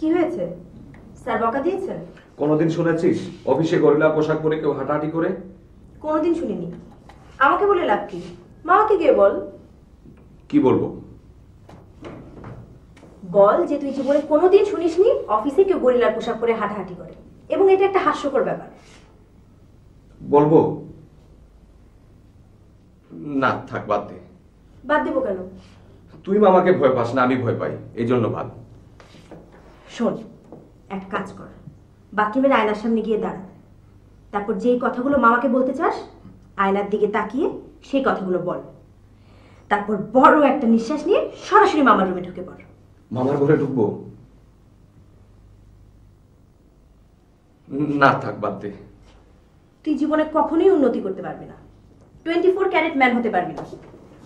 কি হয়েছে? স্যার বকা দিয়েছেন? কোনদিন শুনেছিস অফিসে গরিলা পোশাক পরে কেউ হাঁটাহাঁটি করে? কোনদিন শুনিনি। আমাকে বলে লাভ কি? মাকে গিয়ে বল। কি বলবো বল, যে তুই জীবনে কোনোদিন শুনিসনি অফিসে কেউ গরিলার পোশাক পরে হাঁটাহাঁটি করে, এবং এটা একটা হাস্যকর ব্যাপার। বলবো না, থাক, বাদ দে। বাদ দেবো কেন? তুই মামাকে ভয় পাস না, আমি ভয় পাই, এই জন্য বাদ। শোন, এক কাজ কর, বাথরুমের আয়নার সামনে গিয়ে দাঁড়া, তারপর যেই কথাগুলো মামাকে বলতে চাস আয়নার দিকে তাকিয়ে সেই কথাগুলো বল, তারপর বড় একটা নিঃশ্বাস নিয়ে সরাসরি মামার রুমে ঢুকে পড়। মামার ঘরে ঢুকবো না, থাক, বাদ দে। তুই জীবনে কখনোই উন্নতি করতে পারবি না, 24 ক্যারেট ম্যান হতে পারবি না।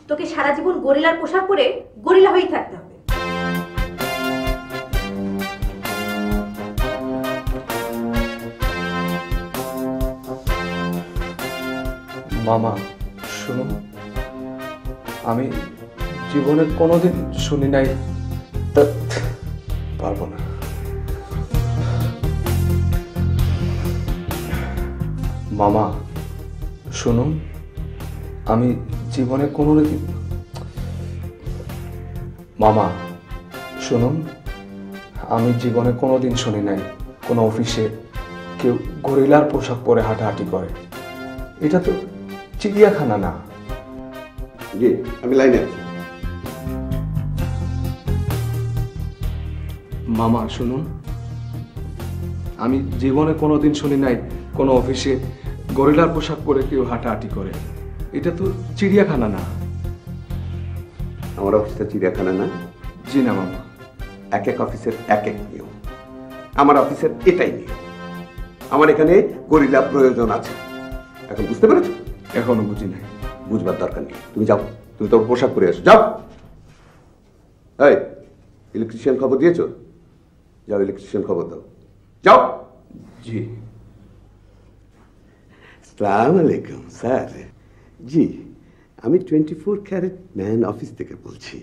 তোকে সারা জীবন গরিলার পোশাক পরে গরিলা হয়েই থাকতে হবে। মামা শুনো, আমি জীবনে কোনোদিন শুনি নাই, পারবো না। মামা শুনুন, আমি জীবনে কোনোদিন, মামা শুনুন, আমি জীবনে কোনোদিন শুনি নাই কোনো অফিসে কেউ গরিলার পোশাক পরে হাঁটাহাঁটি করে। এটা তো চিড়িয়াখানা না। আমি লাইনে আছি। মামা শুনুন, আমি জীবনে কোনোদিন শুনি নাই কোনো অফিসে গরিলার পোশাক পরে কেউ হাঁটাহাঁটি করে। এটা তো চিড়িয়াখানা না। আমার অফিসটা চিড়িয়াখানা না। জি না মামা, এক এক অফিসের এক এক নিয়ম। আমার অফিসের এটাই নিয়ম। আমার এখানে গরিলা প্রয়োজন আছে। এখন বুঝতে পেরেছ? এখনো বুঝি নাই। বুঝবার দরকার নেই, তুমি যাও, তুমি তোর পোশাক পরে আসো, যাও। এই ইলেকট্রিশিয়ান খবর দিয়েছ? যাও, ইলেকট্রিশিয়ান খবর দাও, যাও। জি। আসসালামু আলাইকুম স্যার। জি, আমি 24 ক্যারেট ম্যান অফিস থেকে বলছি।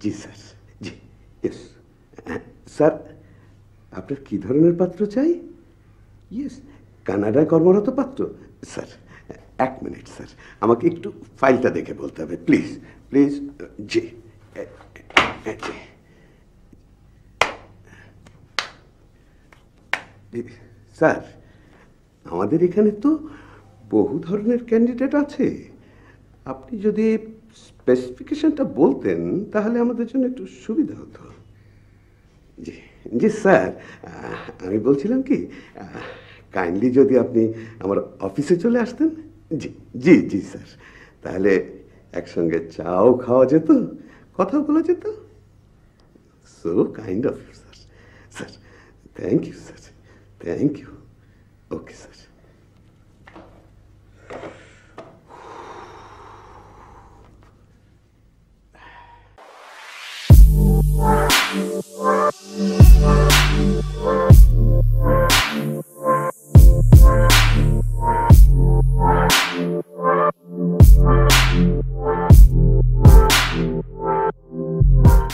জি স্যার। জি, ইয়েস স্যার, আপনার কী ধরনের পাত্র চাই? ইয়েস, কানাডায় কর্মরত পাত্র স্যার। এক মিনিট স্যার, আমাকে একটু ফাইলটা দেখে বলতে হবে, প্লিজ প্লিজ। জি জি। স্যার, আমাদের এখানে তো বহু ধরনের ক্যান্ডিডেট আছে। আপনি যদি স্পেসিফিকেশনটা বলতেন তাহলে আমাদের জন্য একটু সুবিধা হতো। জি জি স্যার, আমি বলছিলাম কি, কাইন্ডলি যদি আপনি আমার অফিসে চলে আসতেন। জি জি জি স্যার, তাহলে একসঙ্গে চাও খাওয়া যেত, কথা বলা যেত। So kind of sir. Sir thank you. Sir thank you. Okay sir.